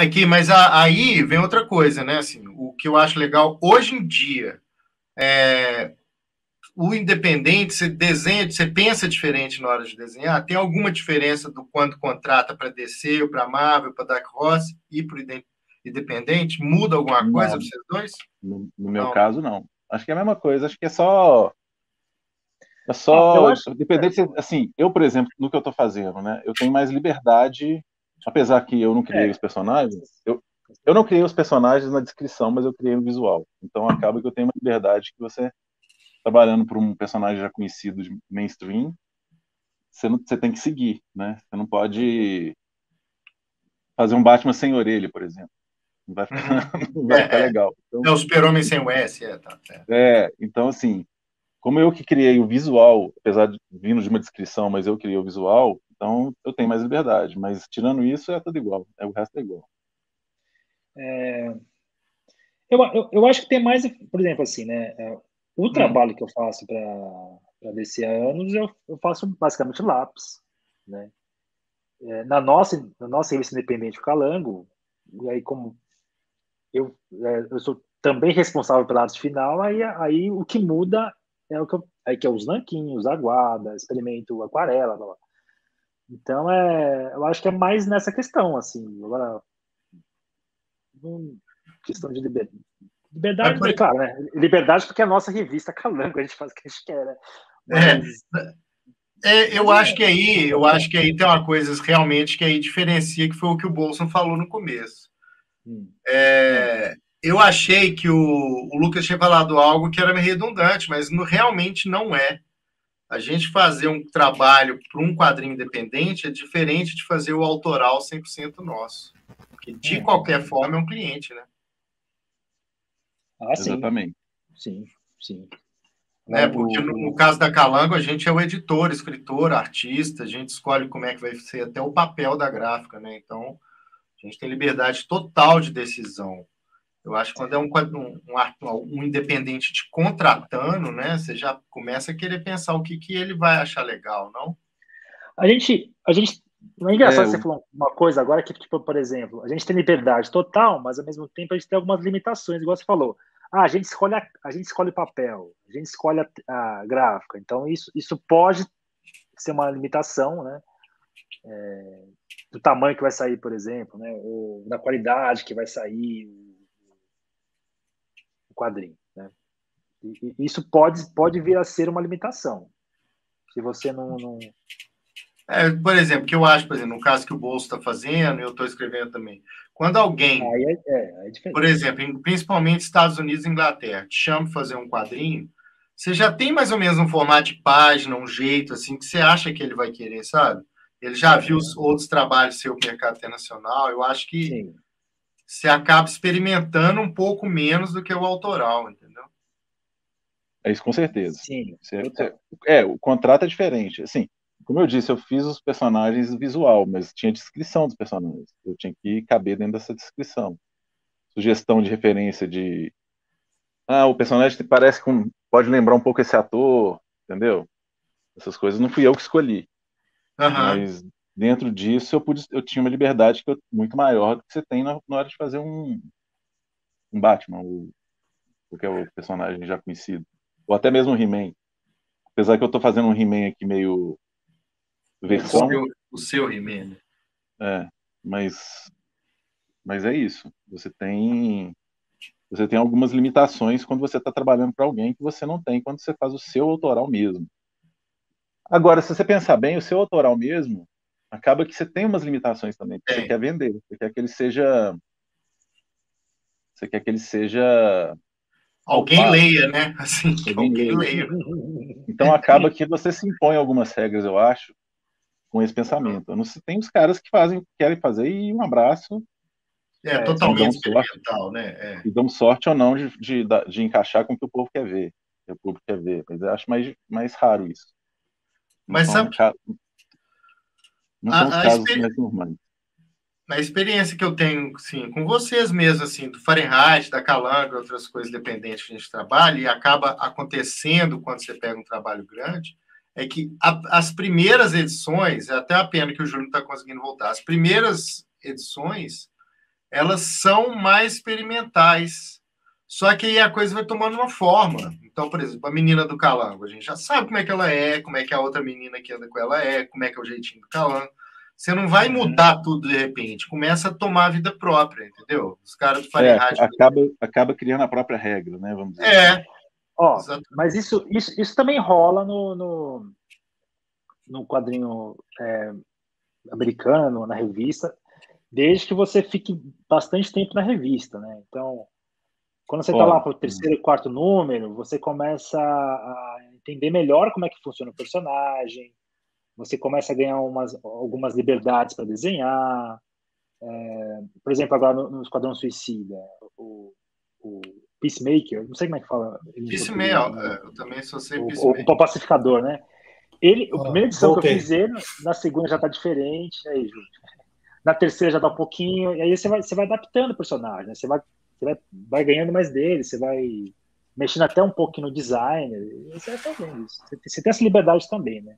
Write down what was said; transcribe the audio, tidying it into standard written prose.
Aqui, mas aí vem outra coisa, né? Assim, o que eu acho legal hoje em dia é o independente, você desenha, você pensa diferente na hora de desenhar. Tem alguma diferença do quanto contrata para DC, para Marvel, para Dark Horse e para o independente? Muda alguma coisa para vocês dois? No meu caso, não. Acho que é a mesma coisa. Acho que é só... Independente, assim, eu, por exemplo, no que eu tô fazendo, né? Eu tenho mais liberdade, apesar que eu não criei os personagens, eu não criei os personagens na descrição, mas eu criei o visual. Então acaba que eu tenho uma liberdade que você, trabalhando por um personagem já conhecido de mainstream, você tem que seguir, né? Você não pode fazer um Batman sem orelha, por exemplo. Não vai ficar legal. Então, é o Super-Homem sem o S, então assim, como eu que criei o visual, apesar de vindo de uma descrição, mas eu criei o visual, então eu tenho mais liberdade. Mas tirando isso, é tudo igual. O resto é igual. Eu acho que tem mais, por exemplo, assim, né? O trabalho que eu faço para DC há anos, eu faço basicamente lápis, né? Na nossa revista independente, o Calango, e aí como eu sou também responsável pela arte final, aí o que muda é o que é os nanquinhos, a guarda, experimento, aquarela, blá, blá. Então, eu acho que é mais nessa questão, assim. Agora, questão de liberdade, mas, claro, né? Liberdade porque é a nossa revista Calango, a gente faz o que a gente quer, né? Mas... Eu acho que aí tem uma coisa realmente que aí diferencia, que foi o que o Bolson falou no começo. Eu achei que o Lucas tinha falado algo que era redundante, mas realmente não é. A gente fazer um trabalho para um quadrinho independente é diferente de fazer o autoral 100% nosso. Porque, de qualquer forma, é um cliente, né? Ah, sim. Exatamente. Sim. Né? Porque no caso da Calango, a gente é o editor, escritor, artista, a gente escolhe como é que vai ser até o papel da gráfica, né? Então, a gente tem liberdade total de decisão. Eu acho que quando é um independente te contratando, né, você já começa a querer pensar o que ele vai achar legal, não? A gente não é engraçado você falar uma coisa agora que, tipo, por exemplo, a gente tem liberdade total, mas ao mesmo tempo a gente tem algumas limitações, igual você falou. A gente escolhe o papel, a gente escolhe a gráfica, então isso pode ser uma limitação, né? Do tamanho que vai sair, por exemplo, né? Ou da qualidade que vai sair quadrinho, né? E isso pode vir a ser uma limitação. Se você não... por exemplo, que eu acho, por exemplo, no caso que o Bolso está fazendo, eu estou escrevendo também. Quando alguém, por exemplo, principalmente Estados Unidos e Inglaterra, te chama para fazer um quadrinho, você já tem mais ou menos um formato de página, um jeito assim que você acha que ele vai querer, sabe? Ele já viu os outros trabalhos seu mercado internacional. Eu acho que... Sim. Você acaba experimentando um pouco menos do que o autoral, entendeu? É isso, com certeza. Sim. O contrato é diferente. Assim, como eu disse, eu fiz os personagens visual, mas tinha descrição dos personagens. Eu tinha que caber dentro dessa descrição. Sugestão de referência de... o personagem parece que pode lembrar um pouco esse ator, entendeu? Essas coisas não fui eu que escolhi. Mas... dentro disso, eu tinha uma liberdade que muito maior do que você tem na hora de fazer um Batman, ou qualquer outro personagem já conhecido. Ou até mesmo um He-Man. Apesar que eu tô fazendo um He-Man aqui meio... versão. O seu He-Man. Mas é isso. Você tem algumas limitações quando você tá trabalhando para alguém que você não tem quando você faz o seu autoral mesmo. Agora, se você pensar bem, o seu autoral mesmo acaba que você tem umas limitações também, porque você quer vender, você quer que ele seja alguém ocupado. Leia, né? Assim, alguém leia. Então acaba que você se impõe algumas regras, eu acho, com esse pensamento. Não se tem os caras que querem fazer e um abraço. Totalmente experimental, né? E dão sorte ou não de encaixar com o que o povo quer ver. Mas eu acho mais raro isso. Mas então, sabe... Não são os casos mais normais. Na experiência que eu tenho, sim, com vocês mesmo, assim, do Fahrenheit, da Calango, outras coisas dependentes que a gente trabalha, e acaba acontecendo quando você pega um trabalho grande, é que as primeiras edições, é até a pena que o Júlio não está conseguindo voltar, as primeiras edições, elas são mais experimentais. Só que aí a coisa vai tomando uma forma. Então, por exemplo, a menina do Calango, a gente já sabe como é que ela é, como é que a outra menina que anda com ela é, como é que é o jeitinho do Calango. Você não vai mudar tudo de repente. Começa a tomar a vida própria, entendeu? Os caras do Fahrenheit... acaba criando a própria regra, né? Vamos dizer. É. Ó, mas isso também rola no quadrinho americano, na revista, desde que você fique bastante tempo na revista, né? Então, quando você está lá para o terceiro e quarto número, você começa a entender melhor como é que funciona o personagem, você começa a ganhar algumas liberdades para desenhar. Por exemplo, agora no Esquadrão Suicida, o Peacemaker, não sei como é que fala. Peacemaker, eu também sou sempre Peacemaker. O pacificador, né? A primeira edição que eu fiz ele, na segunda já está diferente, aí, na terceira já dá um pouquinho, e aí você vai adaptando o personagem, né? Você vai ganhando mais dele, você vai mexendo até um pouquinho no design, você vai fazendo isso. Você tem essa liberdade também, né?